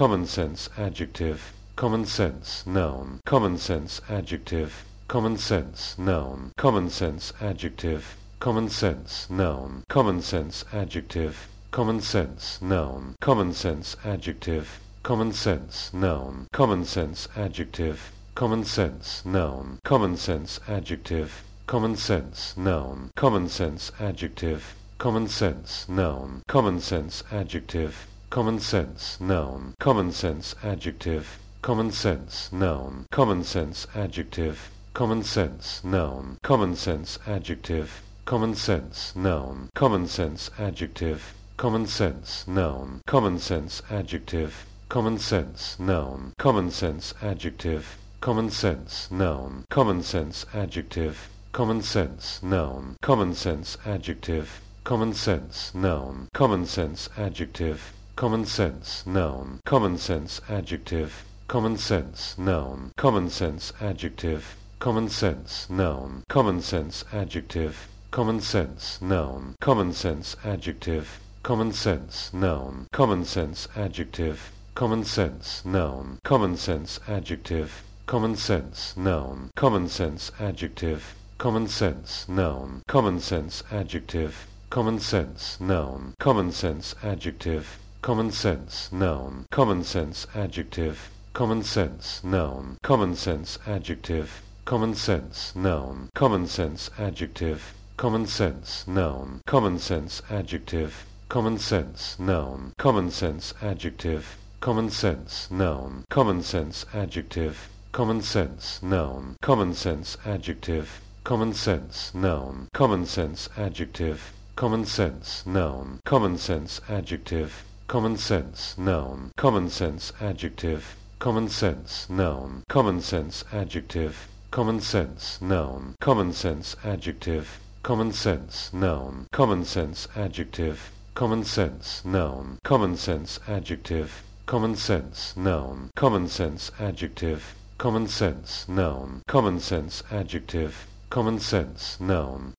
Common sense adjective. Common sense noun. Common sense adjective. Common sense noun. Common sense adjective. Common sense noun. Common sense adjective. Common sense noun. Common sense adjective. Common sense noun. Common sense adjective. Common sense noun. Common sense adjective. Common sense noun. Common sense adjective. Common sense noun. Common sense adjective. Common sense noun. Common sense adjective. Common sense noun. Common sense adjective. Common sense noun. Common sense adjective. Common sense noun. Common sense adjective. Common sense noun. Common sense adjective. Common sense noun. Common sense adjective. Common sense noun. Common sense adjective. Common sense noun. Common sense adjective. Common sense noun. Common sense adjective. Common sense noun. Common sense adjective. Common sense noun. Common sense adjective. Common sense noun. Common sense adjective. Common sense noun. Common sense adjective. Common sense noun. Common sense adjective. Common sense noun. Common sense adjective. Common sense noun. Common sense adjective. Common sense noun. Common sense adjective. Common sense noun. Common sense adjective. Common sense noun. Common sense adjective. Common sense noun. Common sense adjective. Common sense noun. Common sense adjective. Common sense noun. Common sense adjective. Common sense noun. Common sense adjective. Common sense noun. Common sense adjective. Common sense noun. Common sense adjective. Common sense noun. Common sense adjective. Common sense noun. Common sense adjective. Common sense noun. Common sense adjective. Common sense noun. Common sense adjective. Common sense noun. Common sense adjective. Common sense noun. Common sense adjective. Common sense noun. Common sense adjective. Common sense noun. Common sense adjective. Common sense noun. Common sense adjective. Common sense noun.